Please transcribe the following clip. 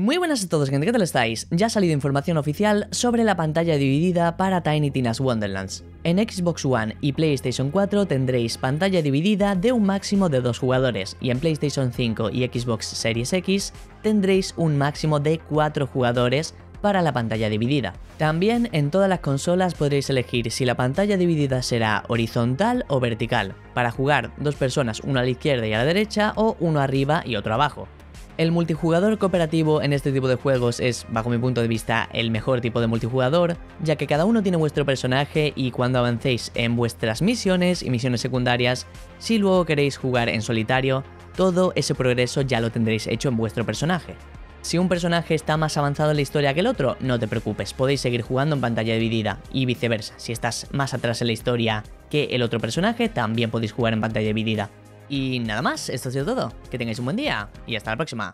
Muy buenas a todos, gente, ¿qué tal estáis? Ya ha salido información oficial sobre la pantalla dividida para Tiny Tina's Wonderlands. En Xbox One y PlayStation 4 tendréis pantalla dividida de un máximo de 2 jugadores, y en PlayStation 5 y Xbox Series X tendréis un máximo de 4 jugadores para la pantalla dividida. También en todas las consolas podréis elegir si la pantalla dividida será horizontal o vertical, para jugar dos personas, uno a la izquierda y a la derecha, o uno arriba y otro abajo. El multijugador cooperativo en este tipo de juegos es, bajo mi punto de vista, el mejor tipo de multijugador, ya que cada uno tiene vuestro personaje y cuando avancéis en vuestras misiones y misiones secundarias, si luego queréis jugar en solitario, todo ese progreso ya lo tendréis hecho en vuestro personaje. Si un personaje está más avanzado en la historia que el otro, no te preocupes, podéis seguir jugando en pantalla dividida, y viceversa, si estás más atrás en la historia que el otro personaje, también podéis jugar en pantalla dividida. Y nada más, esto ha sido todo, que tengáis un buen día y hasta la próxima.